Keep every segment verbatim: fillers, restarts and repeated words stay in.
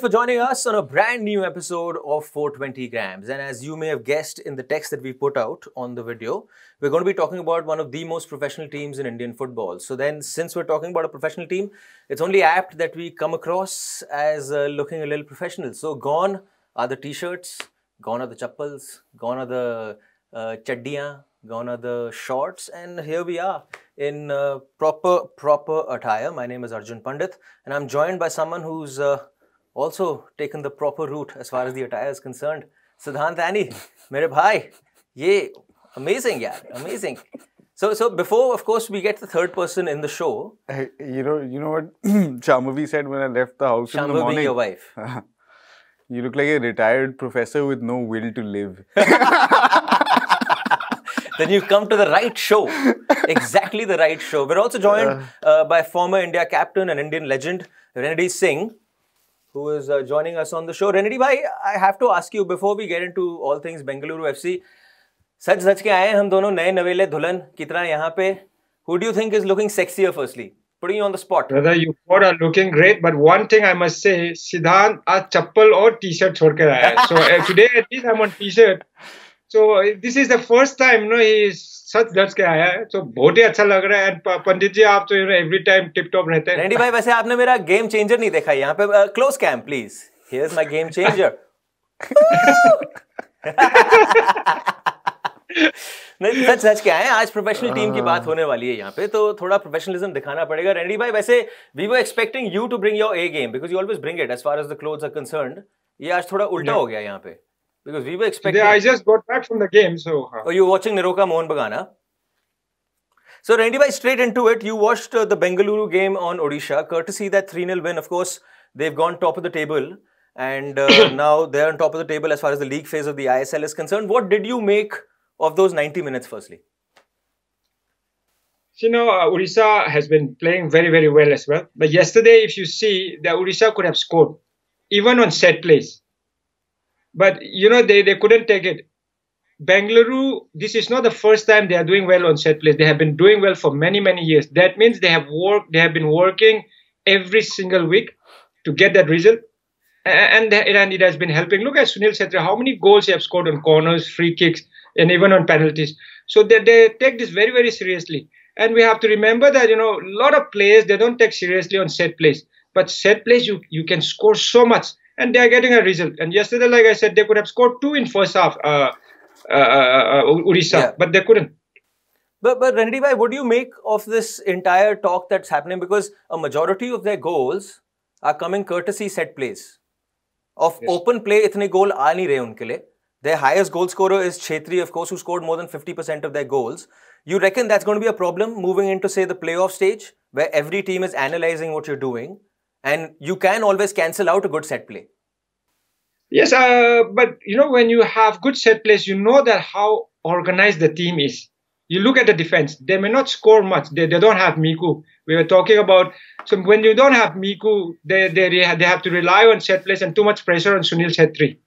for joining us on a brand new episode of four twenty grams. And as you may have guessed in the text that we put out on the video, we're going to be talking about one of the most professional teams in Indian football. So then, since we're talking about a professional team, it's only apt that we come across as uh, looking a little professional. So gone are the t-shirts, gone are the chappals, gone are the uh, chaddiyan, gone are the shorts, and here we are in uh, proper, proper attire. My name is Arjun Pandit, and I'm joined by someone who's... Uh, also taken the proper route as far as the attire is concerned. Sadhan Thani, mere bhai, ye amazing, yeah, amazing. So, so before, of course, we get the third person in the show. Hey, you know, you know what Shambhavi said when I left the house Shambhavi in the morning. Your wife. You look like a retired professor with no will to live. Then you've come to the right show. Exactly the right show. We're also joined uh, by former India captain and Indian legend Renedy Singh, who is uh, joining us on the show. Renedy bhai, I have to ask you, before we get into all things Bengaluru F C, sach sach ke aaye hum dono naye navele dhulan ki tarah yahan pe. Who do you think is looking sexier firstly? Putting you on the spot. Brother, you four are looking great, but one thing I must say, Siddhan aaj chappal aur t-shirt chhodkar aaya hai. So uh, today at least I'm on t-shirt. So uh, this is the first time, you know, he is sach sach ke aaya hai. So bahut hi acha lag raha hai. And Pandit ji, aap to, you know, every time tip top rehte hai. Renedy bhai, वैसे आपने मेरा game changer नहीं देखा यहाँ पे. uh, close cam please. Here's my game changer. नहीं सच सच क्या है, आज professional team की बात होने वाली है यहाँ पे, तो थोड़ा professionalism दिखाना पड़ेगा. Renedy bhai, वैसे we were expecting you to bring your A game because you always bring it as far as the clothes are concerned. ये आज थोड़ा उल्टा हो गया यहाँ पे. Because we were expecting... Yeah, I just got back from the game, so... Oh, you were watching Niroka Mohun Bagan. So, Renedy bhai, straight into it. You watched uh, the Bengaluru game on Odisha. Courtesy that three nil win, of course, they've gone top of the table. And uh, now they're on top of the table as far as the league phase of the I S L is concerned. What did you make of those ninety minutes, firstly? You know, uh, Odisha has been playing very, very well as well. But yesterday, if you see, the Odisha could have scored, even on set plays. But, you know, they, they couldn't take it. Bengaluru, this is not the first time they are doing well on set plays. They have been doing well for many, many years. That means they have worked, they have been working every single week to get that result. And, and it has been helping. Look at Sunil Chhetri, how many goals he has scored on corners, free kicks, and even on penalties. So they, they take this very, very seriously. And we have to remember that, you know, a lot of players, they don't take seriously on set plays. But set plays, you, you can score so much. And they are getting a result. And yesterday, like I said, they could have scored two in first half, uh, uh, uh, uh, Odisha, yeah. But they couldn't. But, but Renedy bhai, what do you make of this entire talk that's happening? Because a majority of their goals are coming courtesy set plays. Of yes. Open play, itne goal aa nahi rahe unke liye. Their highest goal scorer is Chhetri, of course, who scored more than fifty percent of their goals. You reckon that's going to be a problem moving into, say, the playoff stage, where every team is analysing what you're doing? And you can always cancel out a good set play. Yes, uh, but you know, when you have good set plays, you know that how organized the team is. You look at the defense. They may not score much. They, they don't have Miku. We were talking about, so when you don't have Miku, they, they, they have to rely on set plays and too much pressure on Sunil Chhetri.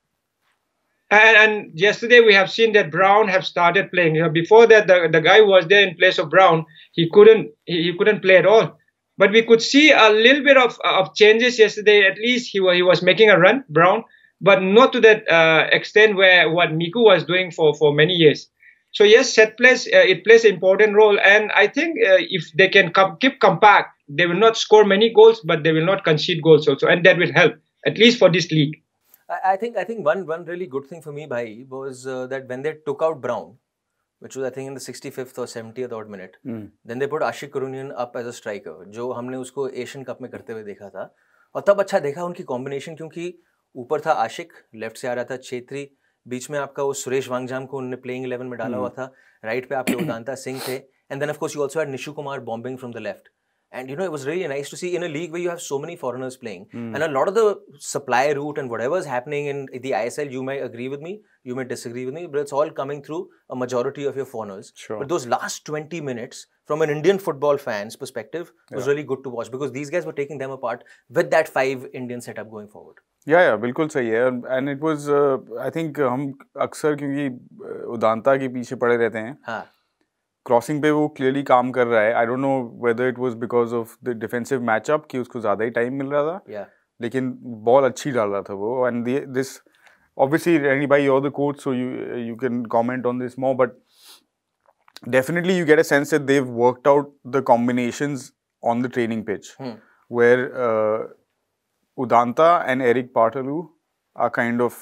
And, and yesterday we have seen that Brown have started playing. You know, before that, the, the guy was there in place of Brown. He couldn't, he, he couldn't play at all. But we could see a little bit of, of changes yesterday. At least he, he was making a run, Brown, but not to that uh, extent where what Miku was doing for, for many years. So yes, set plays, uh, it plays an important role. And I think uh, if they can com keep compact, they will not score many goals, but they will not concede goals also. And that will help, at least for this league. I, I think I think one, one really good thing for me, bhai, was uh, that when they took out Brown, which was I think in the sixty-fifth or seventieth odd minute. Mm. Then they put Ashique Kuruniyan up as a striker, जो हमने उसको Asian Cup में करते हुए देखा था. और तब अच्छा देखा उनकी combination, क्योंकि ऊपर था Ashique, left से आ रहा था Chhetri, बीच में आपका वो सुरेश वांगजाम को उन्होंने playing eleven में डाला हुआ था, right पे आपके उदांता सिंह थे, and then of course you also had Nishu Kumar bombing from the left. And you know, it was really nice to see in a league where you have so many foreigners playing. Mm. And a lot of the supply route and whatever is happening in the I S L, you may agree with me, you may disagree with me, but it's all coming through a majority of your foreigners. Sure. But those last twenty minutes, from an Indian football fan's perspective, was yeah. really good to watch because these guys were taking them apart with that five Indian setup going forward. Yeah, yeah, बिल्कुल सही है. And it was, uh, I think, हम अक्सर क्योंकि उदांता के पीछे पड़े रहते हैं. हाँ. क्रॉसिंग पे वो क्लियरली काम कर रहा है. I don't know whether it was because of the defensive matchup कि उसको ज़्यादा ही टाइम मिल रहा था, लेकिन बॉल अच्छी डाल रहा था वो. And this obviously Renedy bhai, you're the coach, so you you can comment on this more, but definitely you get a sense that they've worked out the combinations on the training pitch, hmm. where uh, Udanta and Erik Paartalu are kind of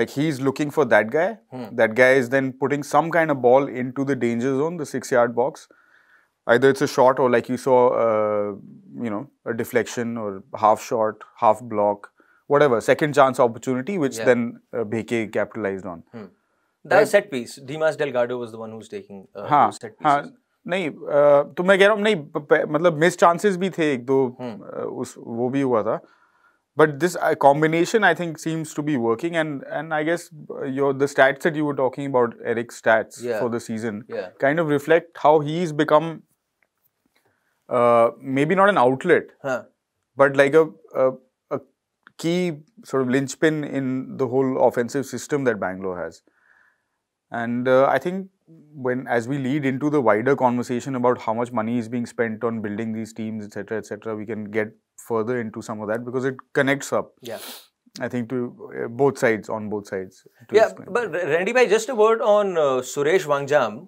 like, he's looking for that guy, hmm. that guy is then putting some kind of ball into the danger zone, the six yard box, either it's a shot or like you saw uh, you know, a deflection or half shot, half block, whatever, second chance opportunity, which yeah. then uh, Beke capitalized on. Hmm. That right? set piece, Dimas Delgado was the one who's taking uh, haan, those set pieces. नहीं, तो मैं कह रहा हूँ नहीं, मतलब miss chances भी थे एक दो, उस वो भी हुआ था. But this combination, I think, seems to be working, and and I guess your the stats that you were talking about, Erik's stats yeah. for the season, yeah. kind of reflect how he's become uh, maybe not an outlet, huh. but like a, a key sort of linchpin in the whole offensive system that Bangalore has. And uh, I think when, as we lead into the wider conversation about how much money is being spent on building these teams, et cetera, et cetera, we can get further into some of that because it connects up. Yeah, I think to uh, both sides, on both sides. Yeah, explain. But Renedy bhai, just a word on uh, Suresh Wangjam,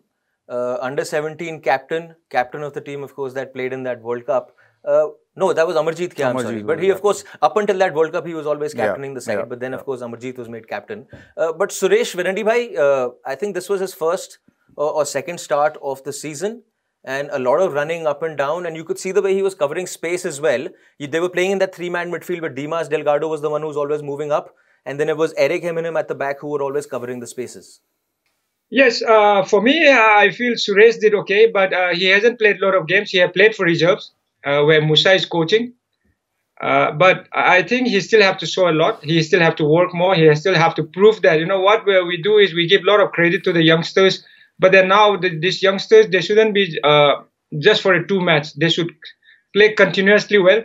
uh, under seventeen captain, captain of the team, of course, that played in that World Cup. Uh, No, that was Amarjeet. Ke, I'm Amarjeet sorry. But he, of course, up until that World Cup, he was always captaining yeah, the side. Yeah, but then, yeah. of course, Amarjeet was made captain. Uh, but Suresh Renedy bhai, uh, I think this was his first uh, or second start of the season. And a lot of running up and down. And you could see the way he was covering space as well. He, they were playing in that three-man midfield, but Dimas Delgado was the one who was always moving up. And then it was Erik, him and him at the back who were always covering the spaces. Yes, uh, for me, uh, I feel Suresh did okay. But uh, he hasn't played a lot of games. He has played for reserves. Uh, where Musa is coaching, uh, but I think he still have to show a lot. He still have to work more. He still have to prove that, you know what, where we do is we give a lot of credit to the youngsters, but then now the, these youngsters, they shouldn't be uh, just for a two match. They should play continuously well,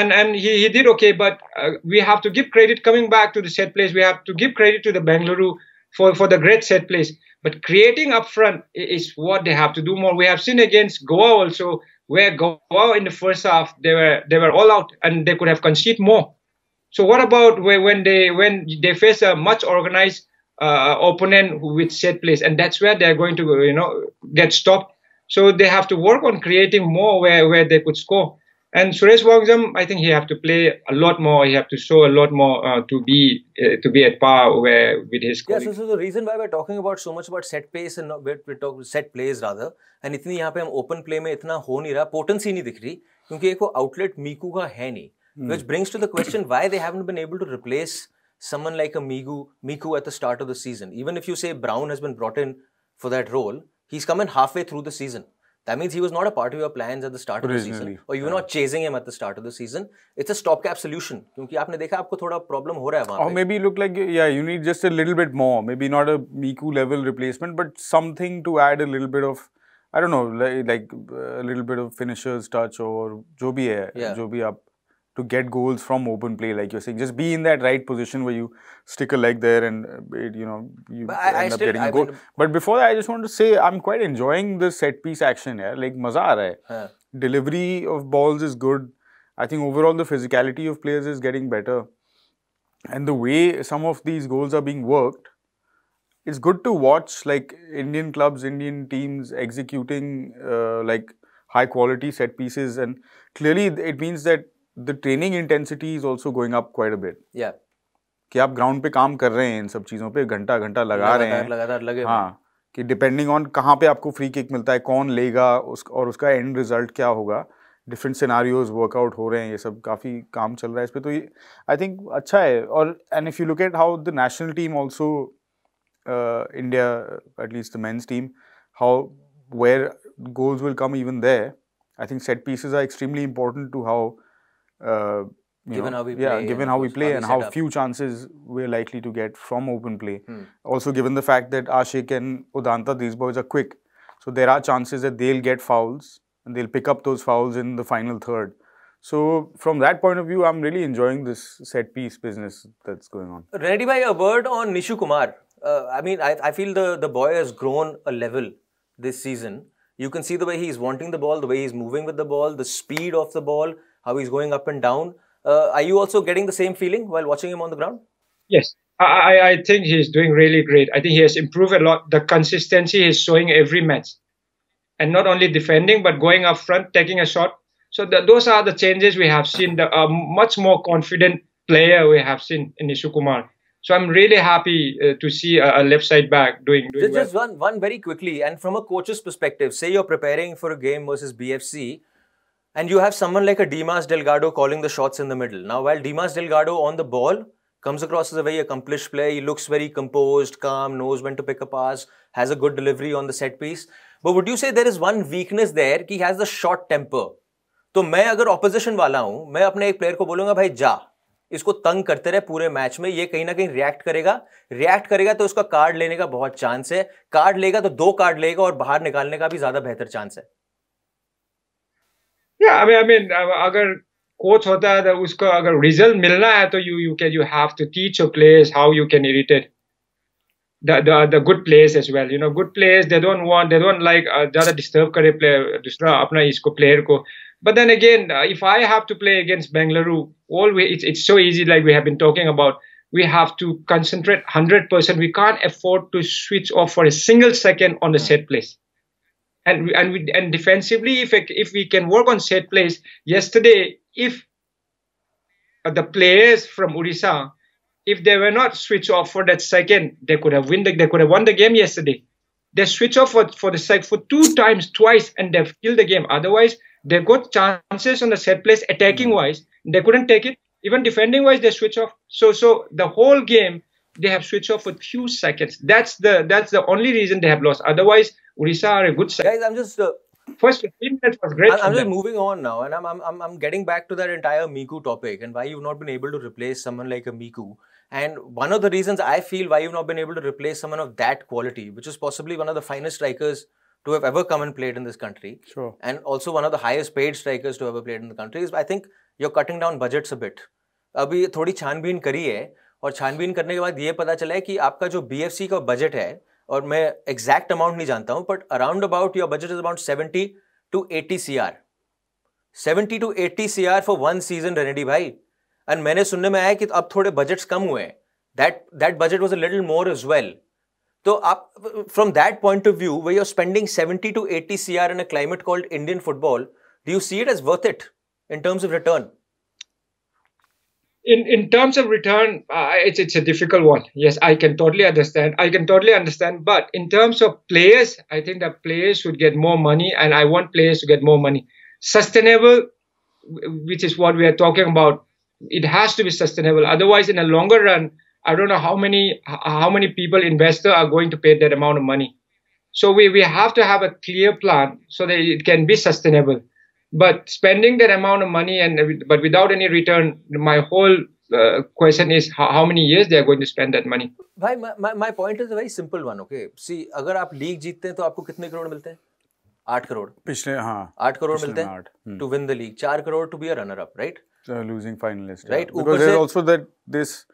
and and he, he did okay. But uh, we have to give credit, coming back to the set plays. We have to give credit to the Bengaluru for for the great set plays. But creating up front is what they have to do more. We have seen against Goa also, where Goa in the first half, they were they were all out and they could have conceded more. So what about when they when they face a much organized uh, opponent with set plays, and that's where they're going to, you know, get stopped. So they have to work on creating more where where they could score. And Suresh Wangjam, I think he have to play a lot more. He have to show a lot more uh, to be uh, to be at par where with his. Yeah, so, so the reason why we're talking about so much about set pace and not, we're, we're talking set plays rather, and इतनी यहाँ पे हम open play में इतना हो नहीं रहा, potency नहीं दिख रही, क्योंकि एक वो outlet Miku का है नहीं, hmm. which brings to the question why they haven't been able to replace someone like a Miku Miku at the start of the season. Even if you say Brown has been brought in for that role, he's come in halfway through the season. That means he was not a part of your plans at the start of the season, or you were yeah. not chasing him at the start of the season. It's a stopgap solution, because you have seen that there's a problem. Or maybe look like, yeah, you need just a little bit more. Maybe not a Miku level replacement, but something to add a little bit of, I don't know, like, like a little bit of finisher's touch or jo bhi hai, yeah. jo bhi up, to get goals from open play, like you're saying. Just be in that right position where you stick a leg there and, it, you know, you but end I, I up still, getting a goal. Been... But before that, I just want to say, I'm quite enjoying the set-piece action here. Like, maza aa raha hai. Delivery of balls is good. I think overall the physicality of players is getting better. And the way some of these goals are being worked, it's good to watch, like, Indian clubs, Indian teams executing, uh, like, high-quality set-pieces. And clearly, it means that the training intensity is also going up quite a bit. Yeah. कि आप ground पे काम कर रहे हैं इन सब चीजों पे, घंटा घंटा लगा रहे हैं. लगातार लगे. हाँ. कि depending on कहाँ पे आपको free kick मिलता है, कौन लेगा उस और उसका end result क्या होगा. Different scenarios workout हो रहे हैं, ये सब काफी काम चल रहा है इस पे, तो I think अच्छा है. और and if you look at how the national team also, uh, India, at least the men's team, how where goals will come even there, I think set pieces are extremely important to how Uh, given know, how we play, yeah, given how we play how and how few up. chances we're likely to get from open play. Hmm. Also, given the fact that Ashique and Udanta, these boys are quick, so there are chances that they'll get fouls and they'll pick up those fouls in the final third. So, from that point of view, I'm really enjoying this set piece business that's going on. Renedy bhai, a word on Nishu Kumar. Uh, I mean, I, I feel the the boy has grown a level this season. You can see the way he's wanting the ball, the way he's moving with the ball, the speed of the ball, how he's going up and down. Uh, are you also getting the same feeling while watching him on the ground? Yes, I, I think he's doing really great. I think he has improved a lot. The consistency he's showing every match. And not only defending, but going up front, taking a shot. So the, those are the changes we have seen. The uh, much more confident player we have seen in Nishu Kumar. So I'm really happy uh, to see a, a left side back doing, doing just, well. Just one, one very quickly. And from a coach's perspective, say you're preparing for a game versus B F C. And you have someone like a Dimas Delgado calling the shots in the middle. Now, while Dimas Delgado on the ball comes across as a very accomplished player, he looks very composed, calm, knows when to pick a pass, has a good delivery on the set piece. But would you say there is one weakness there, that he has the short temper? So, if I'm opposition, I will say to a player, "Bhai, ja." इसको तंग करते रहे पूरे match में, ये कहीं ना कहीं रिएक्ट करेगा, रिएक्ट करेगा तो उसका कार्ड लेने का बहुत चांस है, कार्ड लेगा तो दो कार्ड लेगा और बाहर निकालने का भी ज्यादा बेहतर चांस है। Yeah, I mean, I mean, अगर कोच होता है तो उसको अगर रिजल्ट मिलना है तो you you can you have to teach your players how you can irritate the the the good players as well. You know, good players they don't want they don't like ज़्यादा disturb करे player दूसरा अपना इसको player को. But then again, uh, if I have to play against Bengaluru, always it's it's so easy. Like we have been talking about, we have to concentrate one hundred percent. We can't afford to switch off for a single second on the set plays, and and we, and defensively, if if we can work on set plays. Yesterday, if the players from Odisha, if they were not switched off for that second, they could have win. The, they could have won the game yesterday. They switch off for for the sec for two times, twice, and they've killed the game. Otherwise, they got chances on the set plays, attacking wise. They couldn't take it. Even defending wise, they switch off. So, so the whole game they have switched off for few seconds. That's the that's the only reason they have lost. Otherwise, Odisha are a good side. Guys, I'm just uh, first fifteen minutes was great. I'm, I'm just moving on now, and I'm I'm I'm getting back to that entire Miku topic and why you've not been able to replace someone like a Miku. And one of the reasons I feel why you've not been able to replace someone of that quality, which is possibly one of the finest strikers to have ever come and played in this country, sure, and also one of the highest paid strikers to have ever played in the country, is I think you're cutting down budgets a bit. अभी थोड़ी छानबीन करी है और छानबीन करने के बाद ये पता चला है कि आपका जो B F C का बजट है, और मैं exact amount नहीं जानता हूँ, but around about your budget is about seventy to eighty C R, seventy to eighty C R for one season, Renedy भाई. And मैंने सुनने में आया कि अब थोड़े budgets कम हुए हैं. That that budget was a little more as well. So, up, from that point of view, where you're spending seventy to eighty C R in a climate called Indian football, do you see it as worth it in terms of return? In in terms of return, uh, it's it's a difficult one. Yes, I can totally understand. I can totally understand. But in terms of players, I think that players should get more money, and I want players to get more money. Sustainable, which is what we are talking about, it has to be sustainable. Otherwise, in a longer run, I don't know how many how many people investors are going to pay that amount of money. So we, we have to have a clear plan so that it can be sustainable. But spending that amount of money and but without any return, my whole uh, question is how, how many years they are going to spend that money. Bhai, my, my, my point is a very simple one. Okay, see, अगर आप league जीतते हैं तो आपको कितने करोड़ मिलते हैं? आठ करोड़. पिछले हाँ. आठ करोड़ मिलते हैं to win the league. चार crore to be a runner-up, right? The losing finalist. Right. Yeah. Because there's also that this.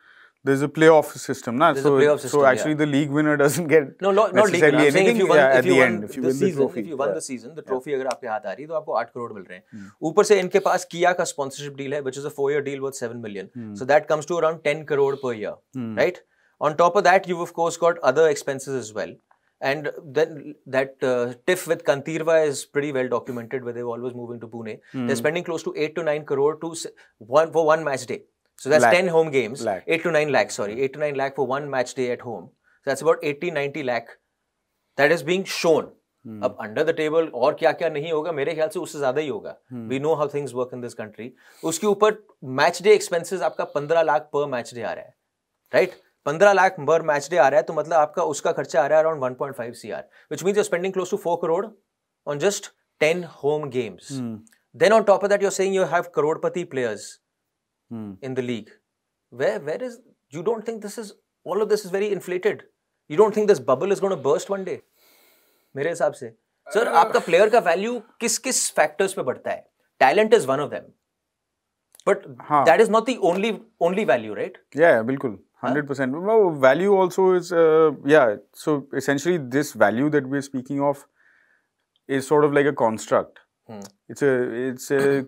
There's a playoff system, na? So, playoff system, so actually yeah. the league winner doesn't get no, not, not league winner. I'm saying if you won, yeah, if you won the, the season, trophy, if you won yeah. the season, the trophy yeah. अगर आपके हाथ आ रही है, तो आपको eight crore मिल रहे हैं. ऊपर से इनके पास किया का sponsorship deal है, which is a four-year deal worth seven million. Hmm. So that comes to around ten crore per year, hmm. right? On top of that, you've of course got other expenses as well. And then that uh, tiff with Kanteerwa is pretty well documented, where they're always moving to Pune. Hmm. They're spending close to eight to nine crore to one for one match day. So that's ten home games, eight to nine lakh, sorry, eight to nine lakh for one match day at home. So that's about eighty ninety lakh that is being shown. Up under the table, और क्या क्या नहीं होगा, मेरे ख्याल से उससे ज़्यादा ही होगा. We know how things work in this country. उसके ऊपर match day expenses आपका fifteen lakh per match day आ रहा है, right? fifteen lakh per match day आ रहा है, तो मतलब आपका उसका खर्चा आ रहा है around one point five C R, which means you're spending close to four crore on just ten home games. Then on top of that, you're saying you have crorepati players. Hmm. In the league, where where is you don't think this is all of this is very inflated? You don't think this bubble is going to burst one day? मेरे हिसाब से, sir, आपका player का value किस किस factors पे बढ़ता है? Talent is one of them, but हाँ. That is not the only only value, right? Yeah, बिल्कुल, hundred percent. Well, value also is uh, yeah. So essentially, this value that we're speaking of is sort of like a construct. Hmm. It's a it's a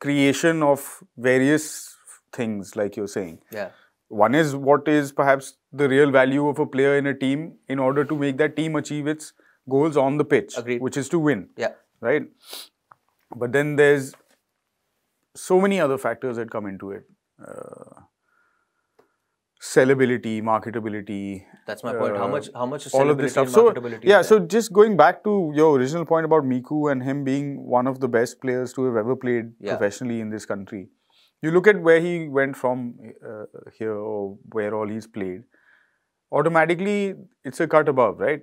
creation of various things, like you're saying. Yeah. One is what is perhaps the real value of a player in a team in order to make that team achieve its goals on the pitch. Agreed. Which is to win. Yeah. Right? But then there's so many other factors that come into it. Uh, sellability, marketability. That's my point. Uh, how much how much is all of this stuff. So, yeah, so just going back to your original point about Miku and him being one of the best players to have ever played yeah. professionally in this country. You look at where he went from uh, here, or where all he's played. Automatically, it's a cut above, right?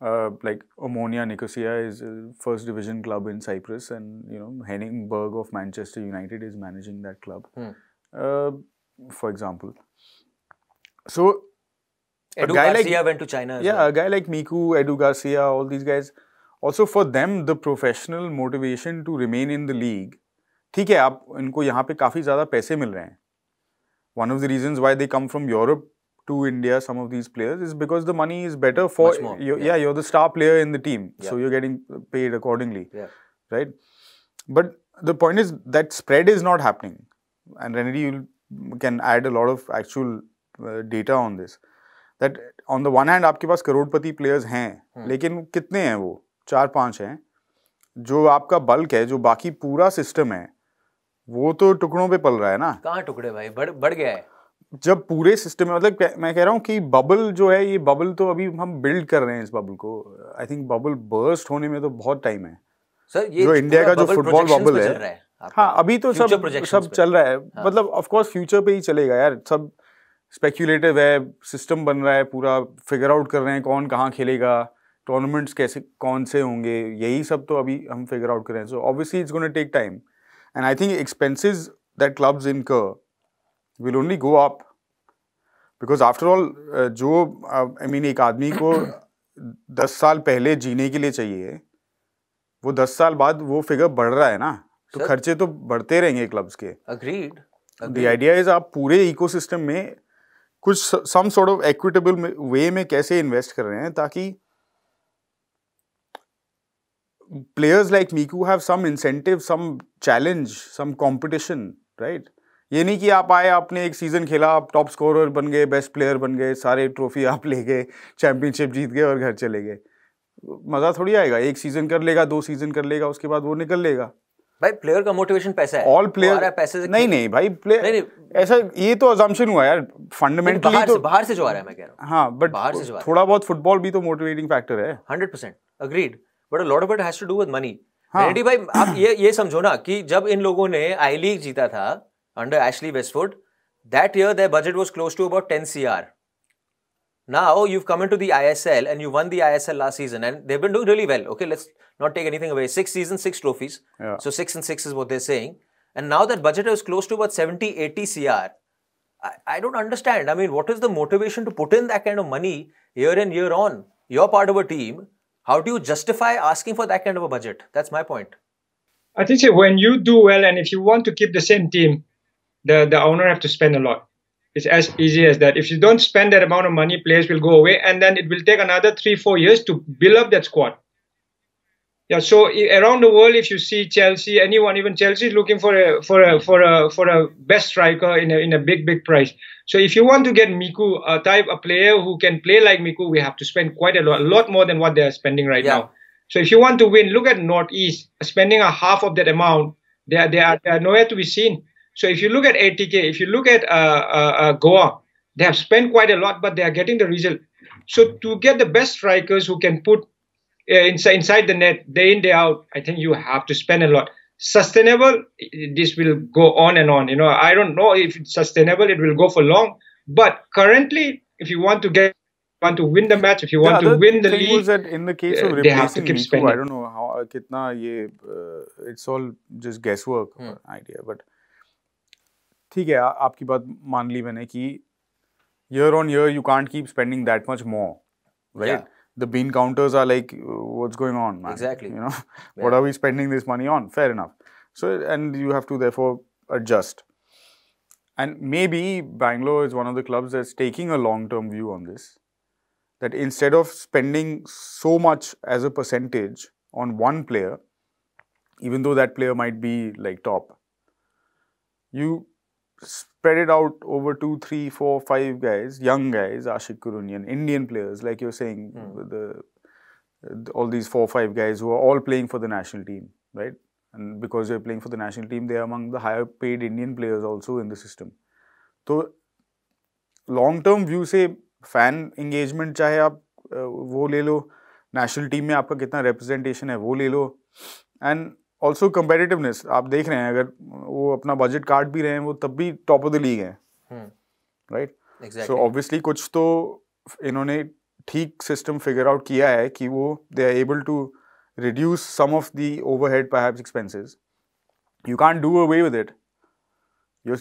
Uh, like Omonia Nicosia is a first division club in Cyprus, and you know Henningberg of Manchester United is managing that club, hmm. uh, for example. So, Edu a guy Garcia like, went to China. As yeah, well. A guy like Miku, Edu Garcia, all these guys. Also, for them, the professional motivation to remain in the league. ठीक है आप इनको यहाँ पे काफी ज़्यादा पैसे मिल रहे हैं. One of the reasons why they come from Europe to India, some of these players, is because the money is better for much more. You're, yeah. yeah, you're the star player in the team, yeah. so you're getting paid accordingly, yeah. right? But the point is that spread is not happening, and Renedy can add a lot of actual uh, data on this. That on the one hand, आपके पास करोड़पति players हैं, hmm. लेकिन कितने हैं वो? चार पांच हैं. जो आपका bulk है, जो बाकी पूरा system है. वो तो टुकड़ों पे पल रहा है ना. कहाँ टुकड़े भाई, बढ़ बढ़ गया है. जब पूरे सिस्टम में, मतलब मैं कह रहा हूँ कि बबल जो है, ये बबल तो अभी हम बिल्ड कर रहे हैं. इस बबल को आई थिंक बबल बर्स्ट होने में तो बहुत टाइम है सर. ये जो इंडिया का जो फुटबॉल बबल है, हाँ अभी तो सब सब चल रहा है. मतलब ऑफकोर्स फ्यूचर पे ही चलेगा यार. सब स्पेक्यूलेटिव है, सिस्टम बन रहा है पूरा, फिगर आउट कर रहे हैं कौन कहाँ खेलेगा, टूर्नामेंट्स कैसे कौन से होंगे, यही सब तो अभी हम फिगर आउट कर रहे हैं. So obviously it's gonna take time. And I think expenses that clubs incur will only go up, because after all, uh, जो uh, I mean एक आदमी को दस साल पहले जीने के लिए चाहिए, वो दस साल बाद वो फिगर बढ़ रहा है ना, तो खर्चे तो बढ़ते रहेंगे क्लब्स के. Agreed. The idea is आप पूरे इकोसिस्टम में कुछ some sort of equitable way में कैसे इन्वेस्ट कर रहे हैं, ताकि players like Miku have some incentive, some challenge, some competition, right? ये नहीं कि आप आए, आपने एक सीजन खेला, आप टॉप स्कोरर बन गए, बेस्ट प्लेयर बन गए, सारे ट्रॉफी आप ले गए, चैंपियनशिप जीत गए और घर चले गए. मज़ा थोड़ी आएगा. एक सीजन कर लेगा, दो सीजन कर लेगा, उसके बाद वो निकल लेगा. भाई प्लेयर का मोटिवेशन पैसा है. ऑल प्लेयर पैसे से नहीं नहीं भाई प्लेयर नहीं, नहीं ऐसा ये तो assumption हुआ यार. फंडामेंटली बाहर, तो, बाहर से जो आ रहा है मैं कह रहा हूँ. हाँ बट थोड़ा बहुत फुटबॉल भी तो मोटिवेटिंग फैक्टर है. Hundred percent agreed. But a lot of it has to do with money. Renedy भाई आप ये ये समझो ना कि जब इन लोगों ने आई लीग जीता था under Ashley Westwood, that year their budget was close to about ten C R. Now you've come into the I S L and you won the I S L last season and they've been doing really well. Okay, let's not take anything away. Six seasons, six trophies. Yeah. So six and six is what they're saying. And now that budget is close to about seventy, eighty C R. I, I don't understand. I mean, what is the motivation to put in that kind of money year in, year on? You're part of a team. How do you justify asking for that kind of a budget? That's my point. I think so when you do well and if you want to keep the same team, the, the owner have to spend a lot. It's as easy as that. If you don't spend that amount of money, players will go away and then it will take another three, four years to build up that squad. Yeah. So around the world, if you see Chelsea, anyone, even Chelsea is looking for a, for a, for a, for a best striker in a, in a big, big price. So if you want to get Miku, a type, a player who can play like Miku, we have to spend quite a lot, a lot more than what they are spending right yeah. now. So if you want to win, look at Northeast, spending a half of that amount, they are, they are, they are nowhere to be seen. So if you look at A T K, if you look at uh, uh, uh, Goa, they have spent quite a lot, but they are getting the result. So to get the best strikers who can put uh, inside, inside the net, day in, day out, I think you have to spend a lot. Sustainable, this will go on and on. You know, I don't know if it's sustainable, it will go for long. But currently, if you want to get, want to win the match, if you want yeah, to win the league, that in the case of they have to keep Miku, spending. I don't know how, kitna ye, uh, it's all just guesswork hmm. or idea. But, ठीक है, आपकी बात मान ली मैंने कि year on year you can't keep spending that much more, right? Yeah. The bean counters are like, what's going on, man? Exactly. You know, yeah. what are we spending this money on? Fair enough. So, and you have to therefore adjust. And maybe Bangalore is one of the clubs that's taking a long-term view on this. That instead of spending so much as a percentage on one player, even though that player might be like top, you spread it out over two, three, four, five guys, young guys, Ashique Kuruniyan, Indian players, like you're saying, mm. the, the all these four, five guys who are all playing for the national team, right? And because they're playing for the national team, they are among the higher paid Indian players also in the system. So, long-term view se fan engagement chahe aap wo le lo, national team mein aapka kitna representation hai wo le lo, and also competitiveness. आप देख रहे हैं अगर वो अपना budget काट भी रहे हैं वो तब भी top of the league हैं, hmm. right? Exactly. So obviously कुछ तो इन्होंने ठीक system figure out किया है कि वो they are able to reduce some of the overhead perhaps expenses. You can't do away with it. You're...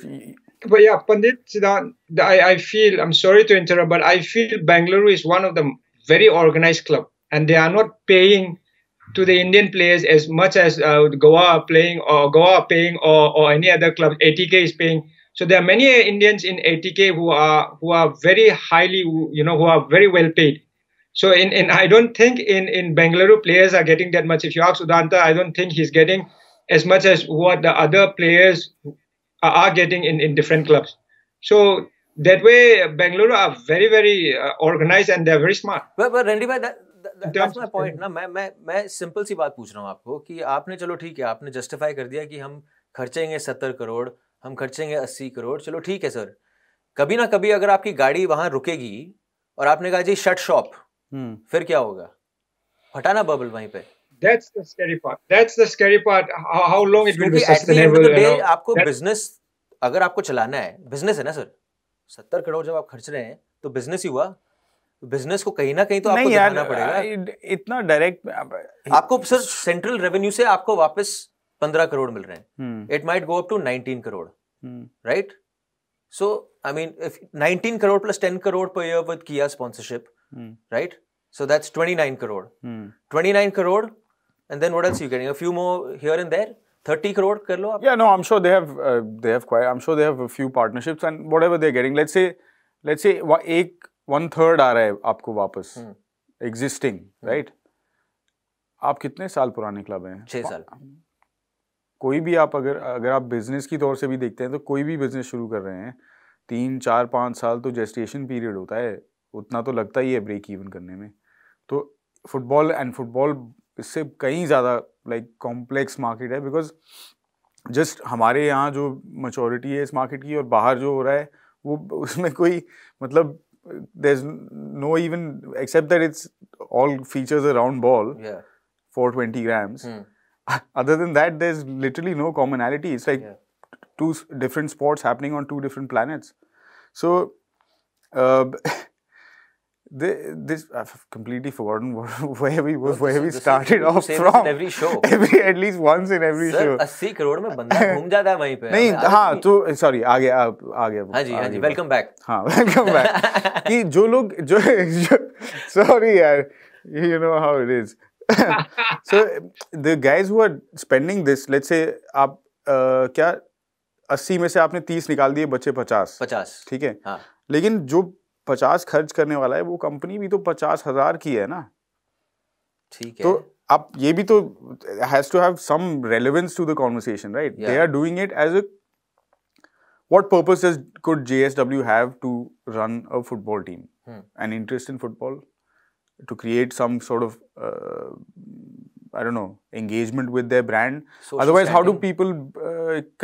But yeah, Pandit, Siddhan, I I feel I'm sorry to interrupt, but I feel Bengaluru is one of the very organized club, and they are not paying to the Indian players as much as uh, Goa are playing or Goa are paying or, or any other club. A T K is paying. So there are many Indians in A T K who are who are very highly, you know, who are very well paid. So in, in I don't think in, in Bengaluru players are getting that much. If you ask Udanta, I don't think he's getting as much as what the other players are getting in, in different clubs. So that way, Bengaluru are very, very uh, organized and they're very smart. But, but Renedy bhai, that that's my point ना मैं मैं मैं simple सी बात पूछ रहा हूँ आपको कि आपने चलो ठीक है आपने जस्टिफाई कर दिया कि हम खर्चेंगे सत्तर करोड़ हम खर्चेंगे अस्सी करोड़ चलो ठीक है सर कभी ना कभी अगर आपकी गाड़ी वहाँ रुकेगी और आपने कहा जी शट शॉप फिर क्या होगा हटाना बबल वहीं पे that's the scary part that's the scary part how long it will be sustainable आपको बिजनेस अगर आपको चलाना है बिजनेस है ना सर सत्तर करोड़ जब आप खर्च रहे हैं तो बिजनेस ही हुआ बिजनेस को कहीं ना कहीं तो आपको दिखाना पड़ेगा इतना डायरेक्ट आपको सर सेंट्रल रेवेन्यू से आपको वापस पंद्रह करोड़ मिल रहे हैं it might go up to nineteen crore right so I mean if nineteen crore plus ten crore per year with किया sponsorship right so that's twenty-nine crore twenty-nine crore and then what else you getting a few more here and there thirty crore कर लो आप या no I am sure they have they have quite I am sure they have a few partnerships and whatever they are getting let's say let's say एक one third आ रहा है आपको वापस existing right आप कितने साल पुराने क्लब हैं छह साल कोई भी आप अगर अगर आप बिजनेस की तौर से भी देखते हैं तो कोई भी बिजनेस शुरू कर रहे हैं तीन चार पाँच साल तो जेस्टेशन पीरियड होता है उतना तो लगता ही है ब्रेक इवन करने में तो फुटबॉल एंड फुटबॉल इससे कहीं ज़्यादा लाइक कॉम्प्लेक्स मार्केट है बिकॉज जस्ट हमारे यहाँ जो मैच्योरिटी है इस मार्केट की और बाहर जो हो रहा है वो उसमें कोई मतलब there's no even except that it's all features a round ball yeah four twenty grams mm. other than that there's literally no commonality it's like yeah. two different sports happening on two different planets so uh, the, this I've completely forgotten where we were, where we started off from in every show every at least once in every Sir, show eighty crore mein banda ghum jata hai wahi pe nahi ha to sorry aage aap aage ha ji ha ji welcome back ha welcome back ki jo log jo sorry yaar you know how it is so the guys who are spending this let's say aap kya eighty mein se aapne thirty nikal diye bache fifty fifty theek hai ha lekin jo fifty खर्च करने वाला है वो company भी तो fifty thousand की है ना ठीक है तो अब ये भी तो has to have some relevance to the conversation right they are doing it as a what purpose does could J S W have to run a football team an interest in football to create some sort of I don't know engagement with their brand otherwise how do people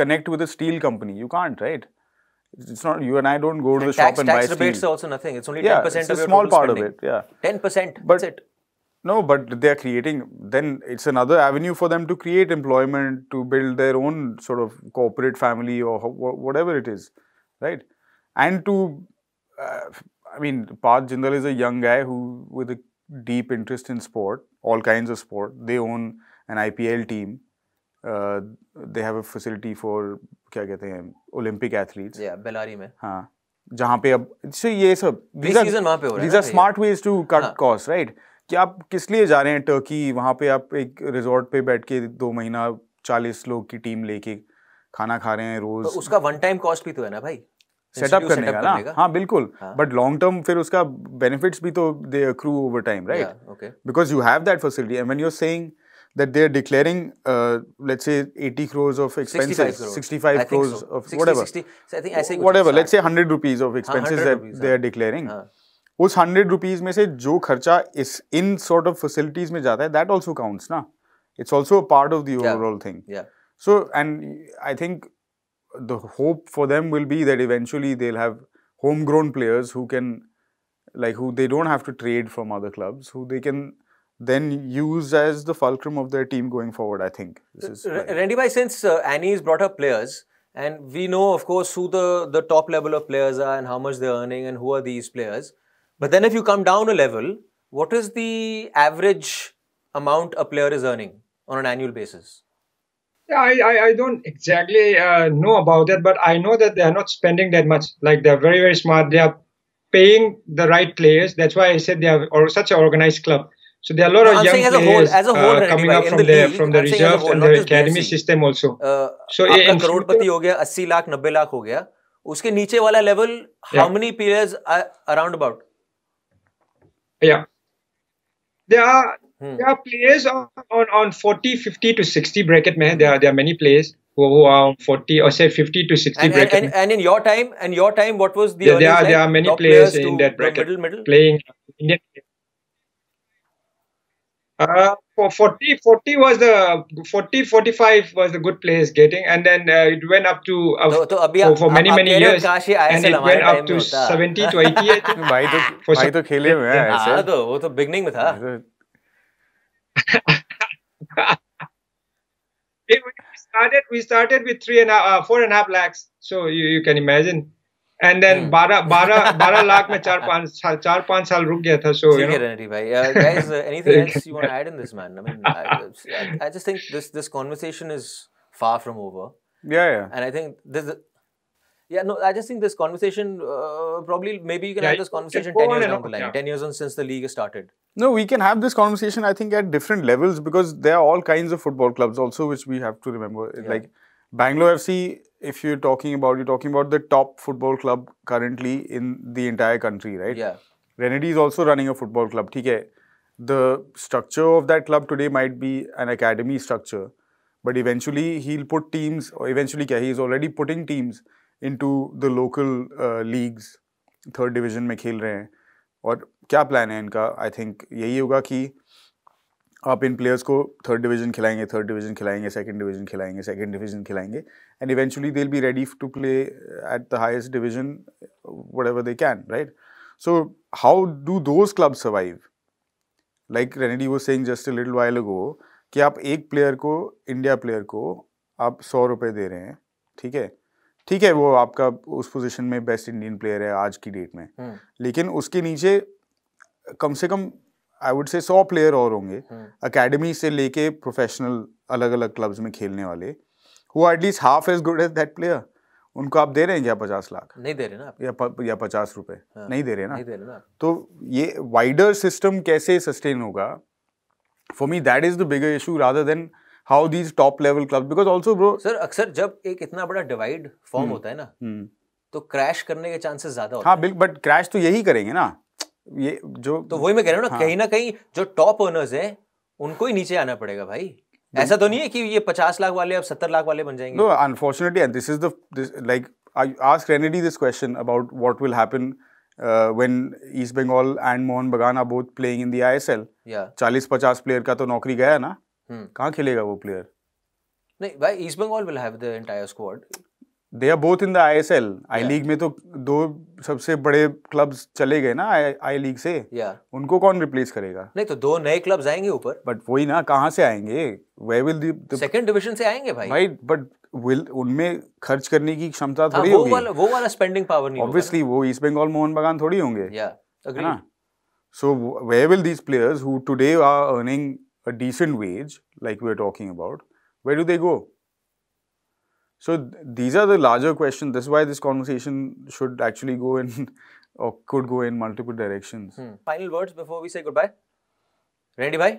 connect with a steel company you can't right It's not you and I don't go to the shop and buy steel. Tax rebates are also nothing. It's only ten percent of your total spending. Yeah, it's a small part of it. Yeah, ten percent. That's it. No, but they are creating. Then it's another avenue for them to create employment, to build their own sort of corporate family or whatever it is, right? And to, uh, I mean, Parth Jindal is a young guy who with a deep interest in sport, all kinds of sport. They own an I P L team. Uh, they have a facility for क्या कहते हैं Olympic athletes. Yeah, Belari में. हाँ, जहाँ पे अब तो ये सब. These are वहाँ पे हो रहा है. These are smart ways to cut costs, right? कि आप किस लिए जा रहे हैं टर्की वहाँ पे आप एक रिजॉर्ट पे बैठ के दो महीना चालीस लोग की टीम लेके खाना खा रहे हैं रोज. तो उसका one time cost भी तो है ना भाई. Setup करने का ना. हाँ बिल्कुल. But long term फिर उसका benefits भी तो they accrue over time, right? Yeah, okay. Because you have that facility and when you're saying that they're declaring, uh, let's say, eighty crores of expenses, sixty-five crores, sixty-five crores so. of sixty, whatever. sixty, so I think I say whatever, let's say one hundred rupees of expenses uh, that rupees, they're uh. declaring. Uh. Us one hundred rupees mein se jo kharcha is in sort of facilities mein jata hai, that also counts, na? It's also a part of the overall yeah. thing. Yeah. So, and I think the hope for them will be that eventually they'll have homegrown players who can, like, who they don't have to trade from other clubs, who they can then use as the fulcrum of their team going forward, I think. This is Renedy bhai, since uh, Annie's brought up players, and we know, of course, who the, the top level of players are and how much they're earning and who are these players. But then if you come down a level, what is the average amount a player is earning on an annual basis? Yeah, I, I, I don't exactly uh, know about that, but I know that they're not spending that much. Like, they're very, very smart. They are paying the right players. That's why I said they are or, such an organized club. So there are a lot no, of I'm young players as a whole, as a whole, uh, coming up from the, the league, from the I'm reserves whole, and the academy B S C. System also. Uh, so आपका करोड़पति हो गया, अस्सी लाख, नब्बे लाख हो गया. उसके नीचे वाला level, yeah. how many players are around about? Yeah, there are hmm. there are players on, on on forty, fifty to sixty bracket. Man, there are there are many players who, who are on forty or say fifty to sixty and, bracket. And, and, and in your time, and your time, what was the? Yeah, there are there are many players, players in that bracket middle, middle? playing Indian. Uh, for forty, forty was the forty, forty-five was the good players getting, and then uh, it went up to uh, so, so for, for many many years, and it went up to seventy to eighty. I think. भाई तो भाई तो खेले में है ऐसे. हाँ तो वो तो beginning में था. We started we started with three and uh, four and a half lakhs, so you you can imagine. And then twelve lakh mein four to five saal ruk gaya tha. So, you know. Renedy bhai. Uh, guys, uh, anything else you want to add in this, man? I mean, I, I just think this this conversation is far from over. Yeah, yeah. And I think this, yeah, no, I just think this conversation, uh, probably, maybe you can yeah, have this conversation ten years down the line. Yeah. ten years on since the league started. No, we can have this conversation, I think, at different levels, because there are all kinds of football clubs also, which we have to remember. Yeah. Like, Bengaluru F C, if you're talking about, you're talking about the top football club currently in the entire country, right? Yeah. Renedy is also running a football club, okay? The structure of that club today might be an academy structure, but eventually he'll put teams, or eventually he's already putting teams into the local uh, leagues, third division mein khel rahe hain. Aur kya plan hai inka? I think yahi hoga ki आप इन players को third division खिलाएंगे, third division खिलाएंगे, second division खिलाएंगे, second division खिलाएंगे, and eventually they will be ready to play at the highest division whatever they can, right? So how do those clubs survive? Like Renedy was saying just a little while ago कि आप एक player को, India player को आप सौ रुपये दे रहे हैं, ठीक है, ठीक है, वो आपका उस पोजिशन में बेस्ट इंडियन प्लेयर है आज की डेट में, hmm. लेकिन उसके नीचे कम से कम I would say सौ प्लेयर और होंगे अकेडमी से लेके प्रोफेशनल अलग अलग क्लब्स में खेलने वाले who are at least half as good as that player. उनको आप दे रहे हैं क्या पचास लाख? नहीं दे रहे ना आप, या प, या पचास रुपए? हाँ, नहीं दे रहे ना, नहीं दे रहे ना. तो ये वाइडर सिस्टम कैसे सस्टेन होगा? For me that is the bigger issue rather than how these top level clubs, because also bro sir अक्सर जब एक इतना बड़ा डिवाइड फॉर्म होता है ना तो क्रैश करने के चांसेस ज्यादा होते हैं. हाँ बिल्कुल, बट क्रैश तो यही करेंगे ना ये जो, तो वही मैं कह रहा हूँ ना. हाँ. कहीं ना कहीं जो टॉप ओनर्स हैं उनको ही नीचे आना पड़ेगा भाई. ऐसा तो नहीं है कि ये पचास लाख वाले अब सत्तर लाख वाले बन जाएंगे. No, unfortunately, and this is the this, like I asked Renedy this question about what will happen uh, when East Bengal and Mohun Bagan are both playing in the I S L. Yeah. चालीस पचास player का तो नौकरी गया ना. hmm. कहाँ खेलेगा वो प्लेयर? नहीं भाई, East Bengal will have the entire squad. They are both in the I S L. I yeah. League में तो दो सबसे बड़े क्लब्स चले गए ना I League से. yeah. उनको कौन रिप्लेस करेगा? नहीं तो दो नए क्लब्स आएंगे ऊपर. बट वही ना, कहाँ से आएंगे? Where will the second division से आएंगे भाई. भाई बट will उनमें खर्च करने की क्षमता थोड़ी होगी. वो वाला वो वाला स्पेंडिंग पावर नहीं. Obviously वो ईस्ट बंगाल मोहन बागान थोड़ी होंगे. Yeah, agree. So where will these players who today are earning a decent wage, like we are talking about, where do they go? So these are the larger questions. This is why this conversation should actually go in or could go in multiple directions. Hmm. Final words before we say goodbye. Renedy bhai?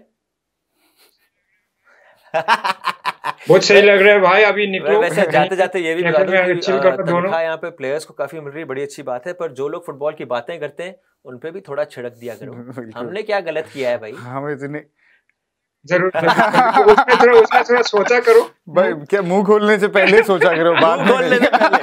बहुत सही लग रहा है भाई. अभी निकलो. वैसे जाते जाते ये भी बता दूं कि तनख्वाह यहाँ पे प्लेयर्स को काफी मिल रही है, बड़ी अच्छी बात है, पर जो लोग फुटबॉल की बातें करते हैं उन पे भी थोड़ा छिड़क दिया करो. हमने क्या गलत किया है भाई? हम इतने जरूर, जरूर। उसमें थोड़ा उसमें थोड़ा सोचा करो भाई, क्या मुंह खोलने से पहले सोचा करो बात खोलने से पहले।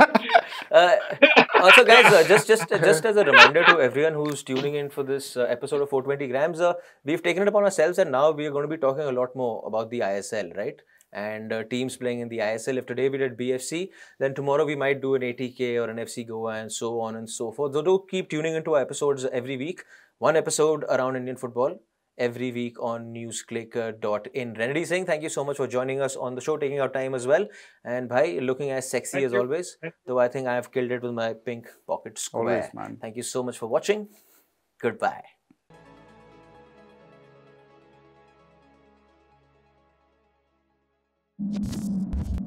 Also guys, uh, just just just as a reminder to everyone who's tuning in for this uh, episode of four twenty grams, uh, we've taken it upon ourselves and now we are going to be talking a lot more about the I S L, right? And uh, teams playing in the I S L. If today we did B F C, then tomorrow we might do an A T K or an F C Goa and so on and so forth. So do keep tuning into our episodes every week. One episode around Indian football every week on newsclicker dot in. Renedy Singh, thank you so much for joining us on the show, taking our time as well. And bhai, looking as sexy thank as you. always. Though I think I have killed it with my pink pocket square. Always, man. Thank you so much for watching. Goodbye.